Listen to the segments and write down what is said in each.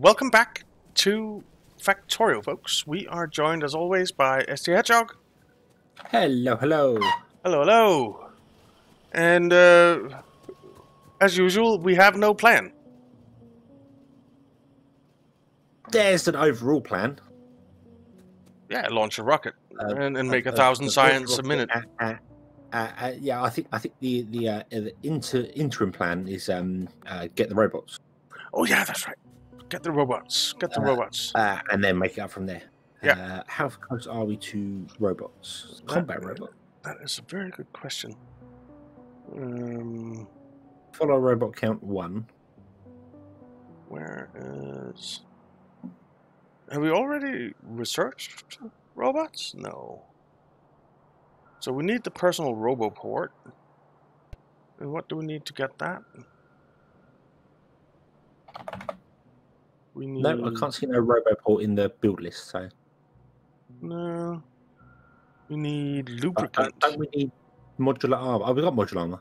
Welcome back to Factorio, folks. We are joined, as always, by STHedgehog. Hello, hello. Hello, hello. And, as usual, we have no plan. There's an overall plan. Yeah, launch a rocket and make 1,000 science a minute. Yeah, I think the interim plan is get the robots. Oh yeah, that's right. Get the robots. Get the robots. And then make it up from there. Yeah. How close are we to robots? Combat robot. That is a very good question. Follow robot count 1. Where is? Have we already researched robots? No. So we need the personal roboport. And what do we need to get that? We need... No, I can't see no roboport in the build list, so... No. We need lubricant. Don't we need modular armor? Oh, we got modular armor.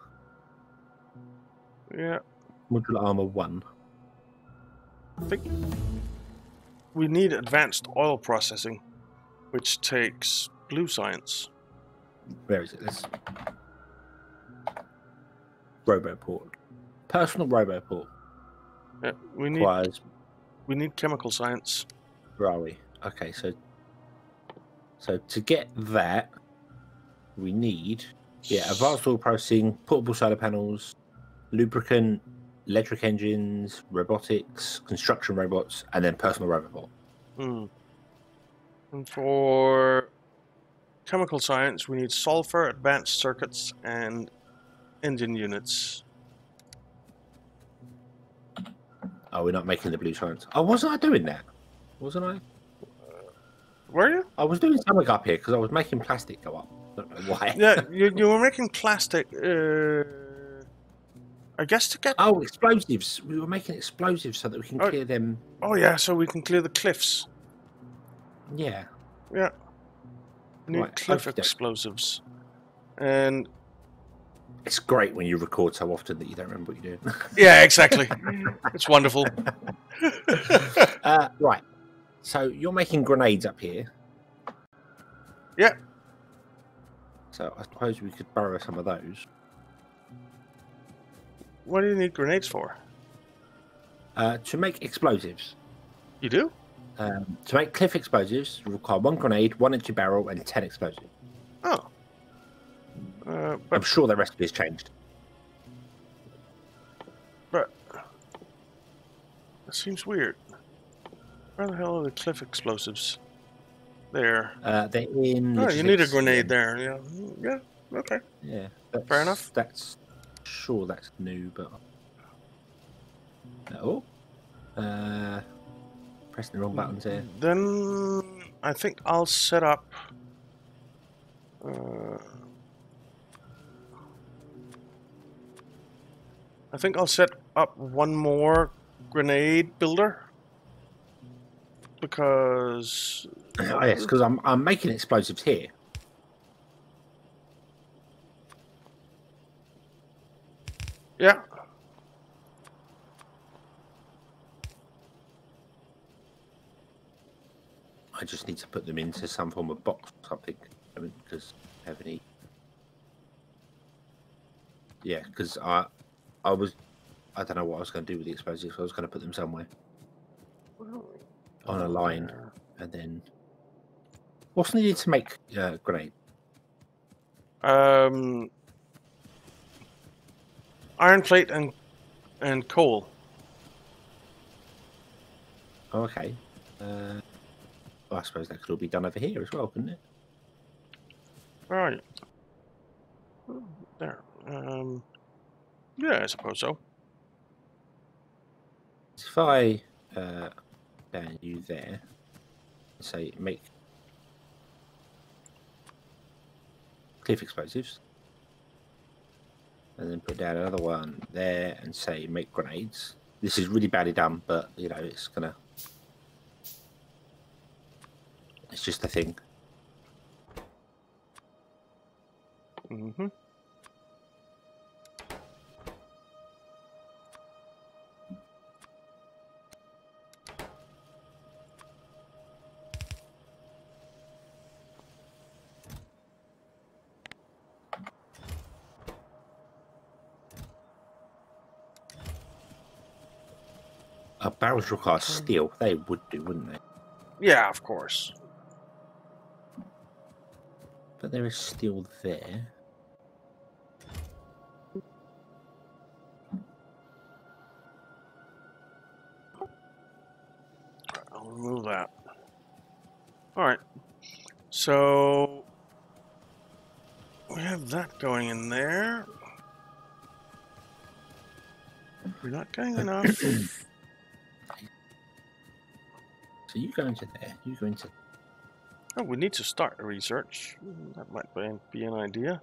Yeah. Modular armor 1. I think... We need advanced oil processing, which takes blue science. Where is it? This roboport, personal roboport. Yeah, we need. Requires... We need chemical science. Where are we? Okay, so to get that, we need advanced oil processing, portable solar panels, lubricant. Electric engines, robotics, construction robots, and then personal robot. Mm. And for chemical science, we need sulfur, advanced circuits, and engine units. Oh, we're not making the blue science. Oh, wasn't I doing that? Wasn't I? Were you? I was doing something up here because I was making plastic go up. I don't know why. Yeah, you were making plastic... I guess to get... Oh, explosives. We were making explosives so that we can clear them. Oh, yeah, so we can clear the cliffs. Yeah. Yeah. New cliff explosives. And... It's great when you record so often that you don't remember what you're doing. Yeah, exactly. It's wonderful. Right. So you're making grenades up here. Yeah. So I suppose we could borrow some of those. What do you need grenades for? To make explosives. You do? To make cliff explosives, you require 1 grenade, 1 empty barrel, and 10 explosives. Oh. But I'm sure the recipe has changed. But that seems weird. Where the hell are the cliff explosives? There. They're in. Oh, you need a grenade there. Yeah. Yeah. Okay. Yeah. Fair enough. That's. Sure, that's new, but oh, pressing the wrong buttons here. Then I think I'll set up. I think I'll set up 1 more grenade builder because oh, yes, because I'm making explosives here. Yeah. I just need to put them into some form of box or something. I mean, because I have any. Yeah, because I don't know what I was going to do with the explosives. I was going to put them somewhere on a line, and then what's needed to make grenade? Iron plate and coal. Okay. Well, I suppose that could all be done over here as well, couldn't it? Where are you? There. Yeah, I suppose so. If I ban you there, say make cliff explosives. And then put down another one there and say make grenades. This is really badly done, but you know, it's gonna. It's just a thing. Mm-hmm. barrels require steel. They would do, wouldn't they? Yeah, of course. But there is steel there. I'll remove that. Alright. So we have that going in there. We're not getting enough. So you go into there. You go into. Oh, we need to start a research. That might be an idea.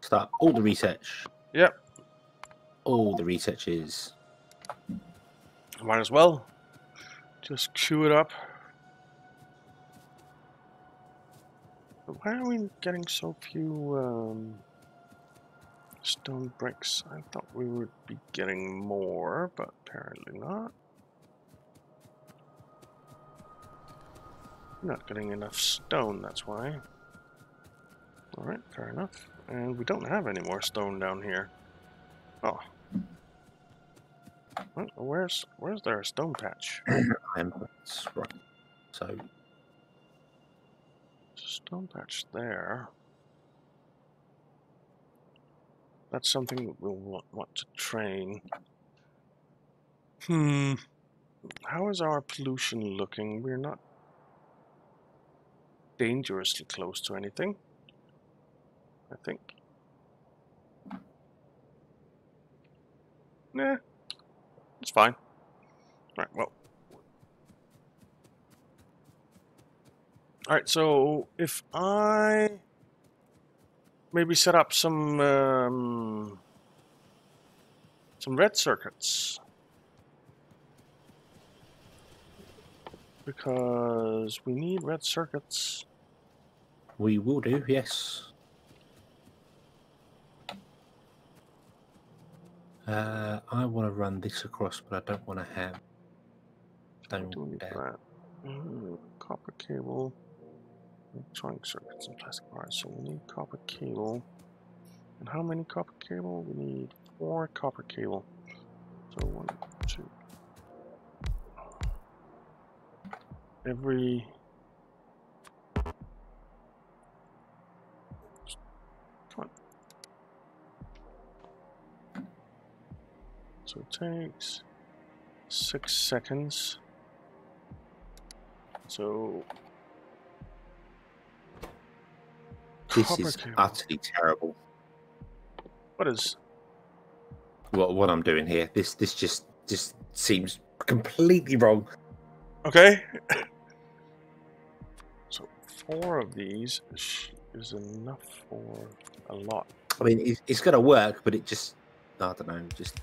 Start all the research. Yep. All the research is. Might as well. Just queue it up. But why are we getting so few stone bricks? I thought we would be getting more, but apparently not. We're not getting enough stone, that's why. Alright, fair enough. And we don't have any more stone down here. Oh. Where's their stone patch? That's right. So stone patch there. That's something that we'll want to train. How is our pollution looking? We're not dangerously close to anything, I think. Nah, it's fine. All right, well. All right, so if I maybe set up some red circuits, because we need red circuits. We will do, yes. I want to run this across, but I don't want to have stone down. Copper cable, electronic circuits, and plastic bars. So we need copper cable. And how many copper cable? We need 4 copper cable. So 1, 2. Every So it takes 6 seconds. So this is utterly terrible. What is? What I'm doing here? This just seems completely wrong. Okay. So 4 of these is enough for a lot. I mean, it's gonna work, but it just I don't know, just.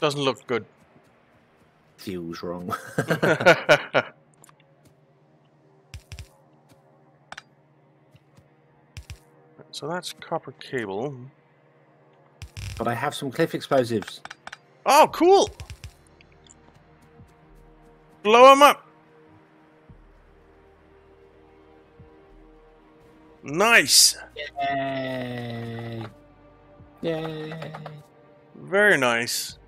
Doesn't look good. Feels wrong. So that's copper cable. But I have some cliff explosives. Oh, cool! Blow them up! Nice! Yay! Yay! Very nice.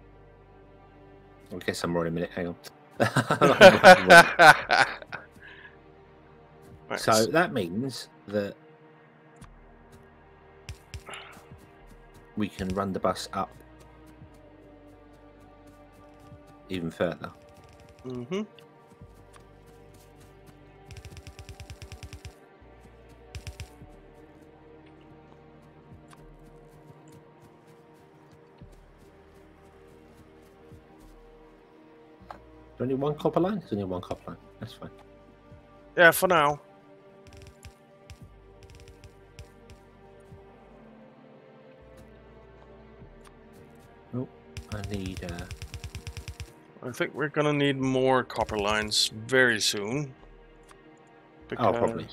I guess I'm running a minute, hang on. Right. So that means that we can run the bus up even further. Mm-hmm. Only 1 copper line? There's only 1 copper line. That's fine. Yeah, for now. Oh, I need. I think we're gonna need more copper lines very soon. Because... Oh, probably.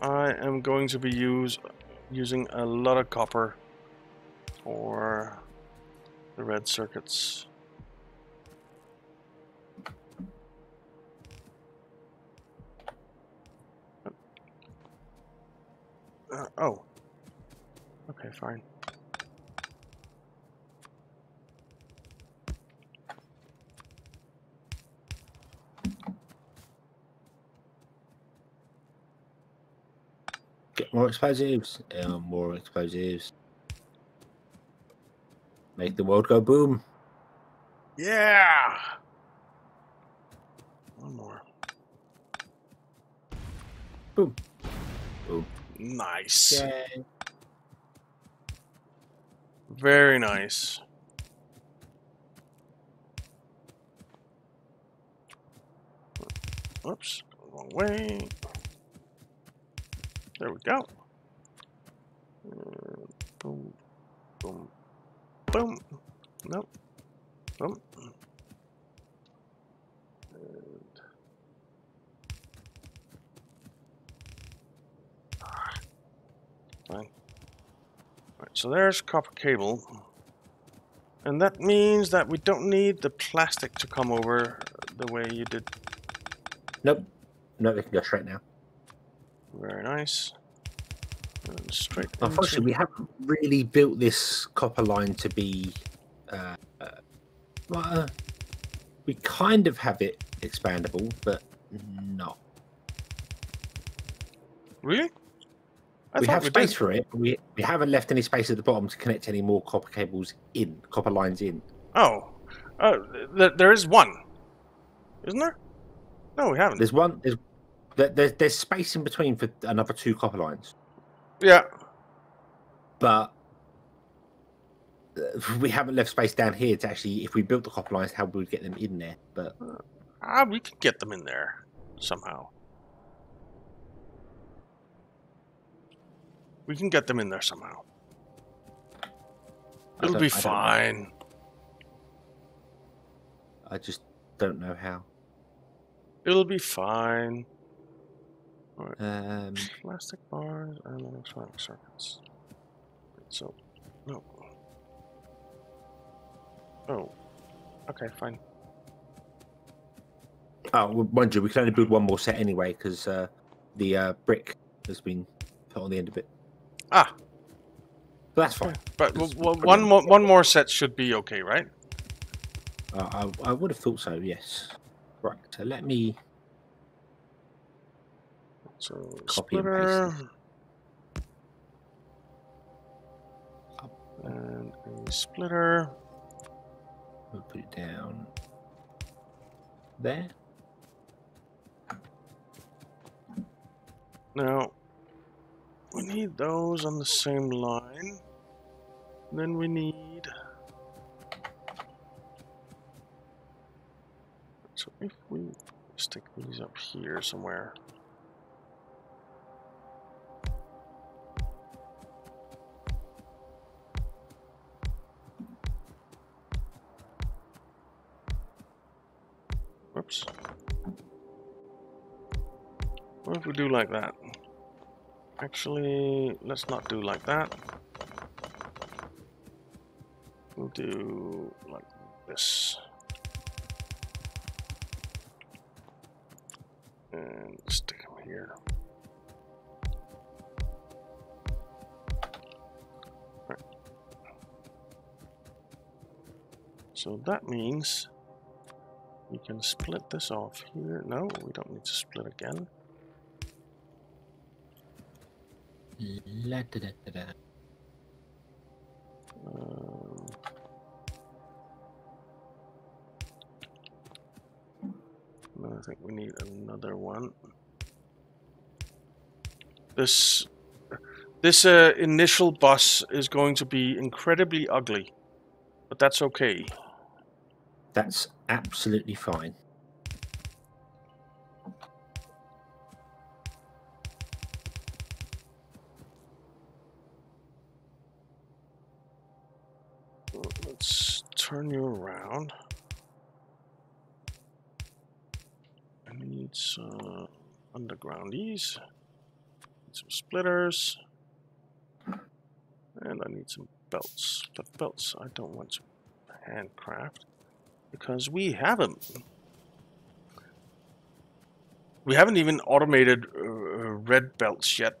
I am going to be used. using a lot of copper for the red circuits. Oh, okay, fine. Get more explosives and more explosives. Make the world go boom. Yeah. One more. Boom. Boom. Nice. Yay. Very nice. Oops, wrong way. There we go. Boom, boom, boom. Nope. Boom. Fine. Right, so there's copper cable, and that means that we don't need the plastic to come over the way you did. Nope, no, they can go straight now. Very nice. And straight. Unfortunately, we haven't really built this copper line to be. We kind of have it expandable, but not. Really? We have space for it. We haven't left any space at the bottom to connect any more copper cables in, copper lines in. Oh, there is one, isn't there? No, we haven't. There's one. There's space in between for another 2 copper lines. Yeah, but we haven't left space down here to actually. If we built the copper lines, how we would get them in there? But we could get them in there somehow. We can get them in there somehow. It'll be fine. I just don't know how. It'll be fine. All right. Plastic bars and electronic circuits. So, no. Oh, okay, fine. Oh, well, mind you, we can only build one more set anyway because the brick has been put on the end of it. Ah, but that's fine. But one more set should be okay, right? I would have thought so. Yes. Right. So let me copy and paste up and a splitter. We'll put it down there. Now. We need those on the same line. Then we need. So if we stick these up here somewhere. Whoops. What if we do like that? Actually, let's not do like that. We'll do like this. And stick them here. Right. So that means we can split this off here. No, we don't need to split again. I think we need another one. This initial boss is going to be incredibly ugly, but that's okay. That's absolutely fine. Turn you around. I need some undergroundies, some splitters. and I need some belts. But belts I don't want to handcraft because we haven't. We haven't even automated red belts yet,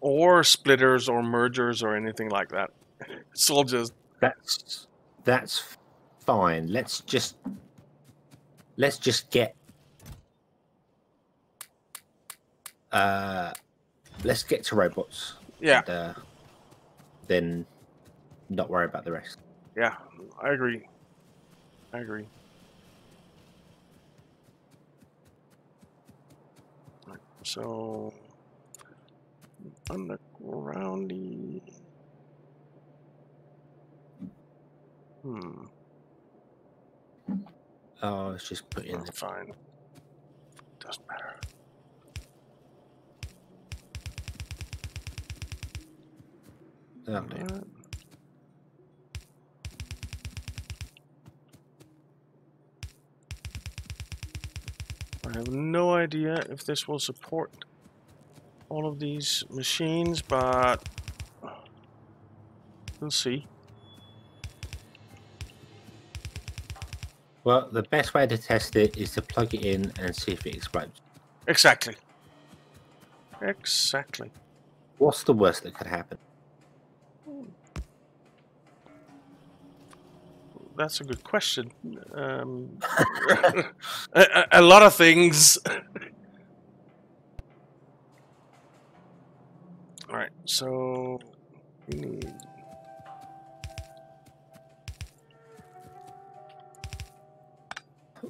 or splitters, or mergers, or anything like that. It's all just that's fine. Let's just get let's get to robots. Yeah. And, then not worry about the rest. Yeah, I agree. I agree. So, undergroundy. Hmm. Oh, it's just put in. Fine. Doesn't matter. Oh, dear. I have no idea if this will support all of these machines, but we'll see. Well, the best way to test it is to plug it in and see if it explodes. Exactly. Exactly. What's the worst that could happen? That's a good question. A lot of things. All right, so we need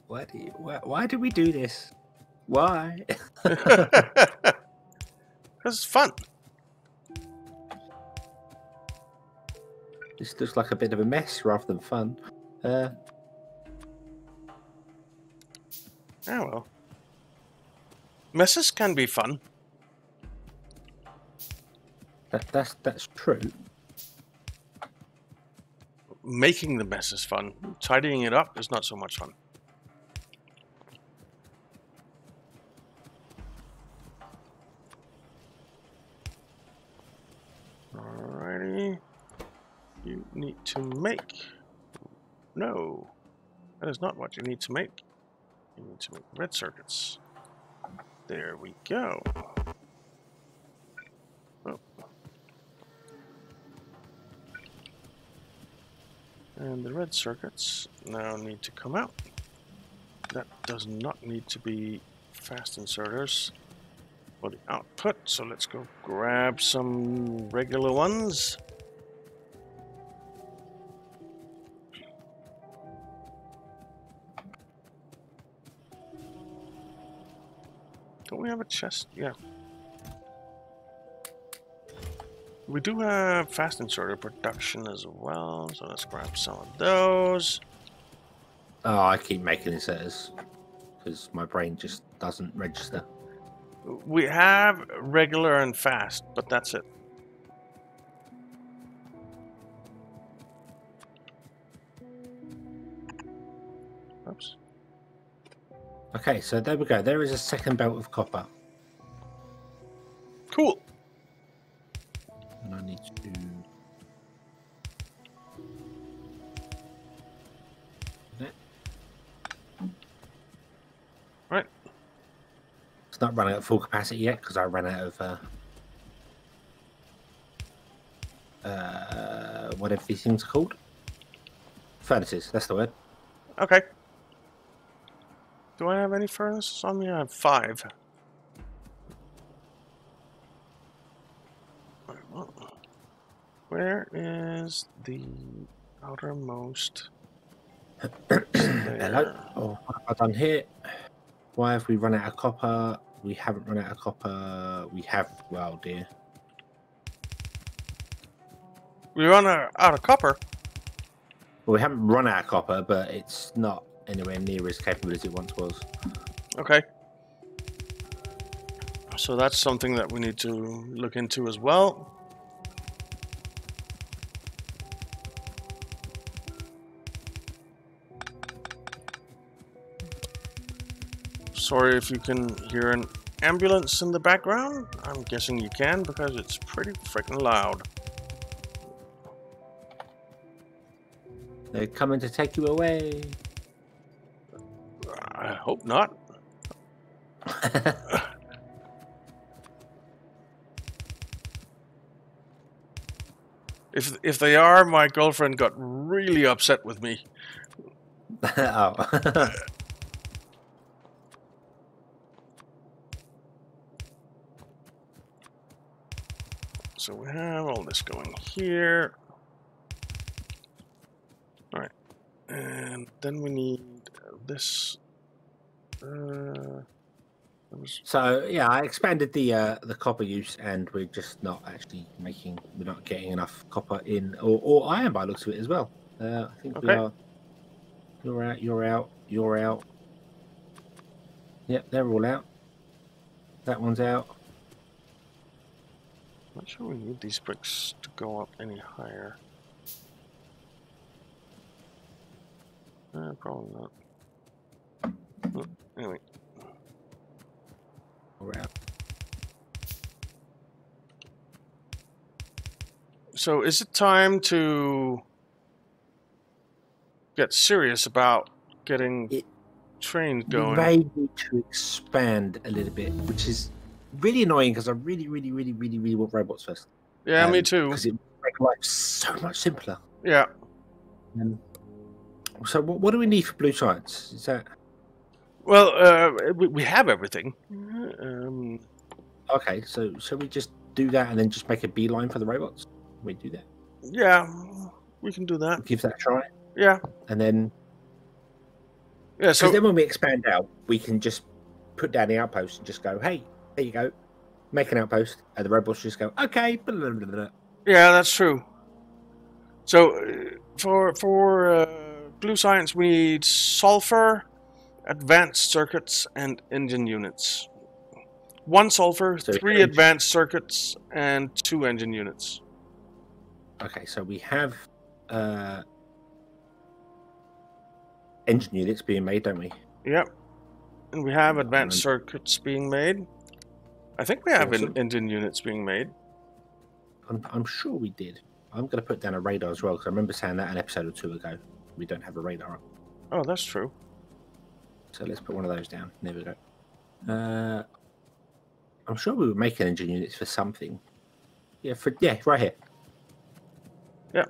why do we do this? Why? This is fun. This looks like a bit of a mess rather than fun. Oh well. Messes can be fun. That's true. Making the mess is fun. Tidying it up is not so much fun. Alrighty. You need to make... No, that is not what you need to make. You need to make red circuits. There we go. Oh. And the red circuits now need to come out. That does not need to be fast inserters for the output, so let's go grab some regular ones. Don't we have a chest? Yeah. We do have fast inserter production as well, so let's grab some of those. Oh, I keep making inserters because my brain just doesn't register. We have regular and fast, but that's it. Oops. Okay, so there we go. There is a second belt of copper. Cool. And I need to... There. Right. It's not running at full capacity yet, because I ran out of... whatever these things are called. Furnaces, that's the word. Okay. Do I have any furnaces on me? I have 5. Where is the outermost? Hello? Oh, what have I done here? Why have we run out of copper? We haven't run out of copper. We have, well, dear. We run out of copper? Well, we haven't run out of copper, but it's not anywhere near as capable as it once was. Okay. So that's something that we need to look into as well. Sorry if you can hear an ambulance in the background. I'm guessing you can because it's pretty freaking loud. They're coming to take you away. I hope not. If they are, my girlfriend got really upset with me. Oh. So we have all this going here. All right, and then we need this. So yeah, I expanded the copper use, and we're just not actually making, we're not getting enough copper in or iron by the looks of it as well. I think okay. We are. You're out. You're out. You're out. Yep, they're all out. That one's out. I'm not sure we need these bricks to go up any higher. Probably not. Well, anyway. Wrap. So is it time to get serious about getting trains going? Maybe to expand a little bit, which is really annoying because I really want robots first. Yeah, me too. Because it makes life so much simpler. Yeah. So what do we need for blue science? Is that? Well, we have everything. Okay, so shall we just do that and then just make a beeline for the robots? We do that. Yeah, we can do that. We'll give that a try. Yeah. And then. Yeah. So then when we expand out, we can just put down the outpost and just go, hey. There you go. Make an outpost, and the robots just go, okay. Blah, blah, blah. Yeah, that's true. So, for blue science, we need sulfur, advanced circuits, and engine units. 1 sulfur, so 3 advanced circuits, and 2 engine units. Okay, so we have engine units being made, don't we? Yep. And we have advanced circuits being made. I think we have engine units being made. I'm sure we did. I'm going to put down a radar as well, because I remember saying that an episode or 2 ago. We don't have a radar up. Oh, that's true. So let's put one of those down. There we go. I'm sure we were making engine units for something. Yeah, right here. Yeah.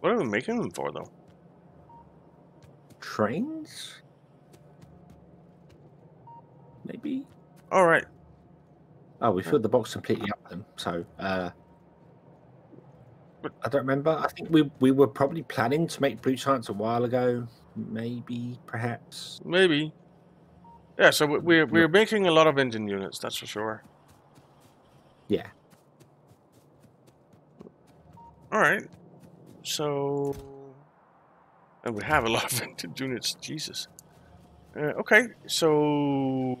What are we making them for, though? Trains? Maybe? All right. Oh, we filled the box completely up then. So, I don't remember. I think we were probably planning to make blue science a while ago. Maybe, perhaps. Maybe. Yeah. So we're making a lot of engine units. That's for sure. Yeah. All right. So, and we have a lot of engine units. Jesus. Okay. So.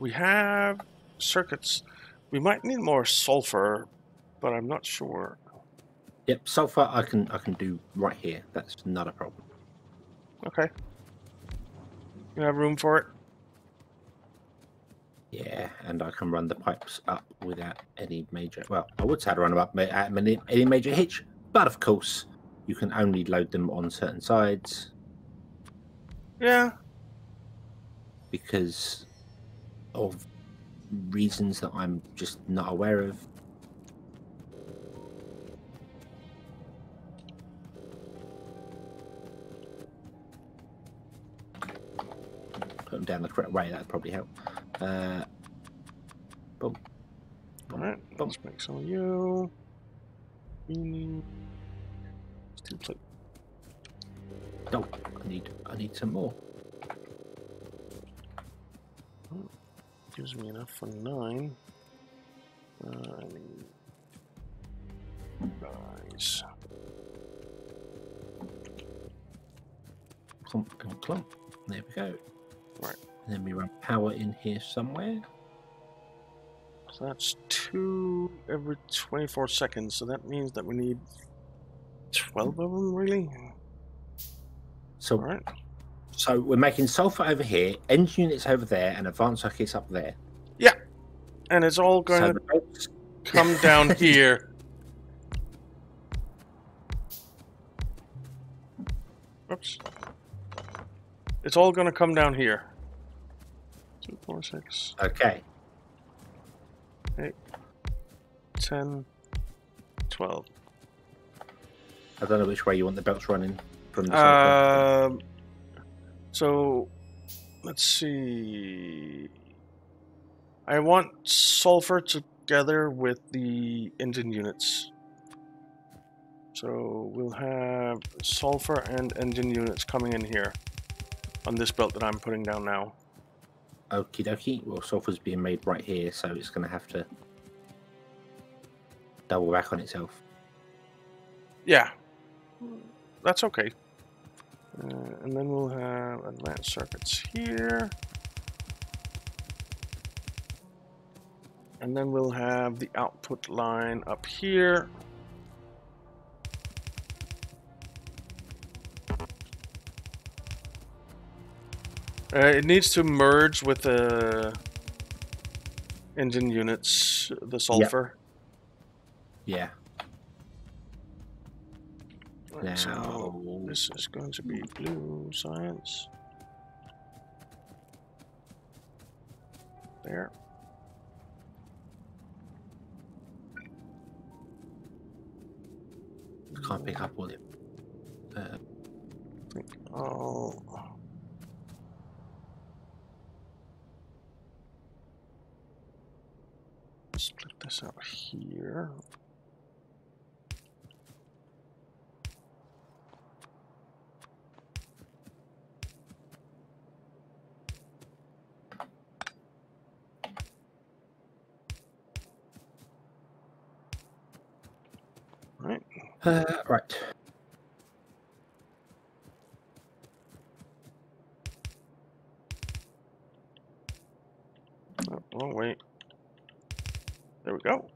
We have circuits. We might need more sulfur, but I'm not sure. Yep, sulfur I can do right here. That's not a problem. Okay. You have room for it? Yeah, and I can run the pipes up without any major... Well, I would say to run them up without any major hitch, but of course, you can only load them on certain sides. Yeah. Because... of reasons that I'm just not aware of. Put them down the correct way, that'd probably help. Boom. Alright, let's make some of you. Still click. No, I need some more. Gives me enough for 9. I need guys. Clump and clump. There we go. Right. And then we run power in here somewhere. So that's 2 every 24 seconds. So that means that we need 12 of them, really? So. All right. So we're making sulfur over here, engine units over there, and advanced circuits up there. Yeah, and it's all going to come down here. Oops. It's all going to come down here. 2, 4, 6. Okay. 8, 10, 12. I don't know which way you want the belts running from the side. So, let's see. I want sulfur together with the engine units. So we'll have sulfur and engine units coming in here on this belt that I'm putting down now. Okie dokie. Well, sulfur's being made right here, so it's going to have to double back on itself. Yeah, that's okay. And then we'll have advanced circuits here. And then we'll have the output line up here. It needs to merge with the engine units, the sulfur. Yep. Yeah. Now, so this is going to be blue science. There. Can't pick up all it. Oh. Split this out here. Right. Right. Oh, wrong way. There we go.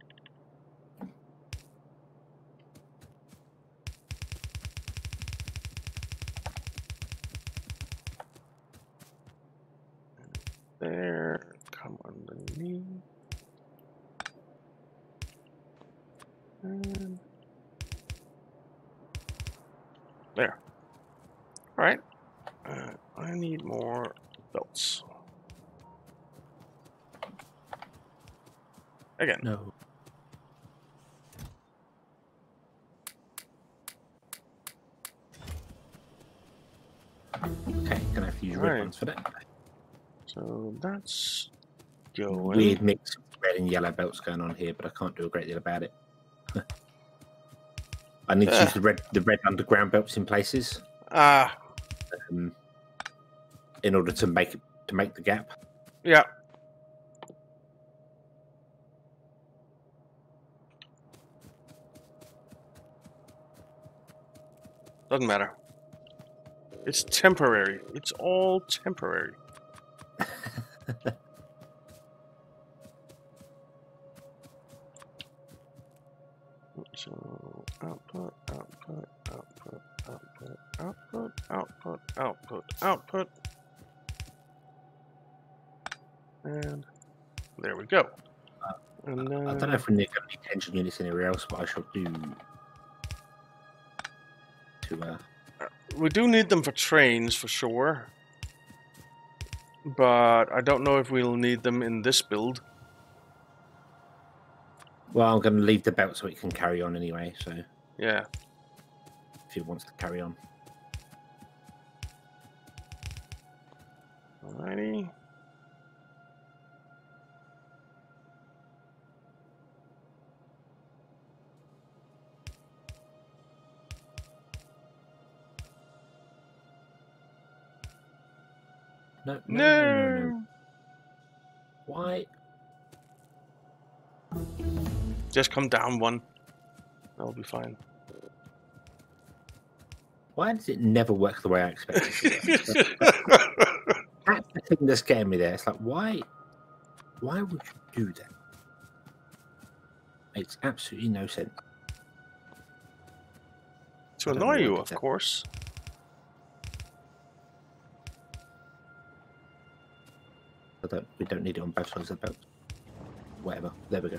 There, come underneath. And there. All right. I need more belts. Again. No. Okay, gonna have to use red ones for that. So that's going. Weird mix of red and yellow belts going on here, but I can't do a great deal about it. I need to use the red underground belts in places. Ah. In order to make the gap. Yeah. Doesn't matter. It's temporary. It's all temporary. So output, output, output, output, output, output, output, output. And there we go. And then I don't know if we need engine units anywhere else, but I shall do. We do need them for trains for sure, but I don't know if we'll need them in this build. Well, I'm going to leave the belt so it can carry on anyway, so yeah, if it wants to carry on. Alrighty. No, no, no. No, no, no. Why? Just come down one. That'll be fine. Why does it never work the way I expected it to work? That's the thing that's getting me there. It's like, why would you do that? Makes absolutely no sense. To annoy you, of course. We don't need it on both sides of the belt. Whatever. There we go.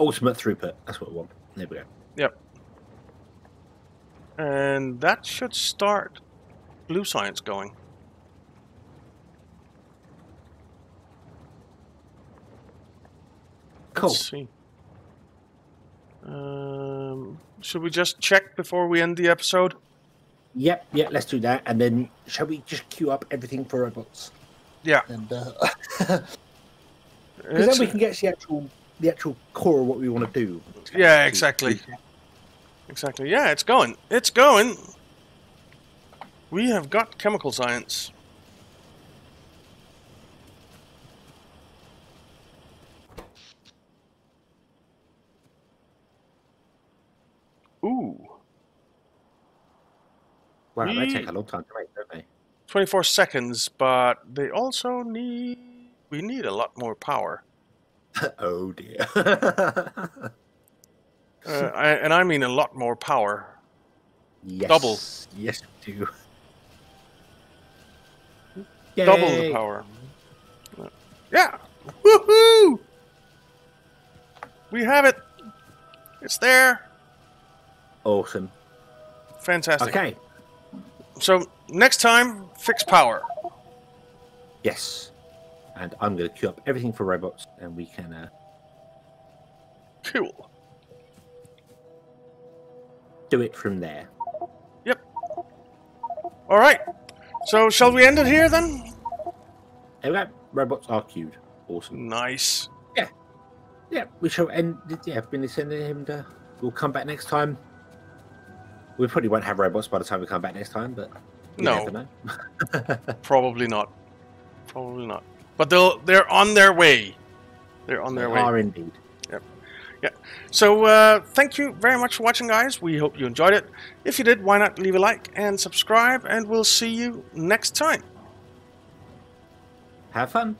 Ultimate throughput. That's what we want. There we go. Yep. And that should start blue science going. Cool. Let's see. Should we just check before we end the episode? Yep, yeah, let's do that. And then shall we just queue up everything for robots? Yeah. And then we can get the actual core of what we want to do. Yeah, exactly. Exactly. Yeah, it's going. It's going. We have got chemical science. Ooh. Wow, they take a long time to make, don't they? 24 seconds, but they also need... We need a lot more power. Oh, dear. I mean a lot more power. Yes. Double. Yes, we do. Yay. Double the power. Yeah! Woohoo! We have it! It's there! Awesome. Fantastic. Okay. So, next time, fix power. Yes. And I'm going to queue up everything for robots, and we can... Cool. Do it from there. Yep. All right. So, shall we end it here, then? Okay. Robots are queued. Awesome. Nice. Yeah. Yeah, we shall end... Yeah, I've been sending him to... We'll come back next time. We probably won't have robots by the time we come back next time, but no, never know. Probably not. Probably not. But they're on their way. They're on their way. They are indeed. Yep. Yeah. So thank you very much for watching, guys. We hope you enjoyed it. If you did, why not leave a like and subscribe, and we'll see you next time. Have fun.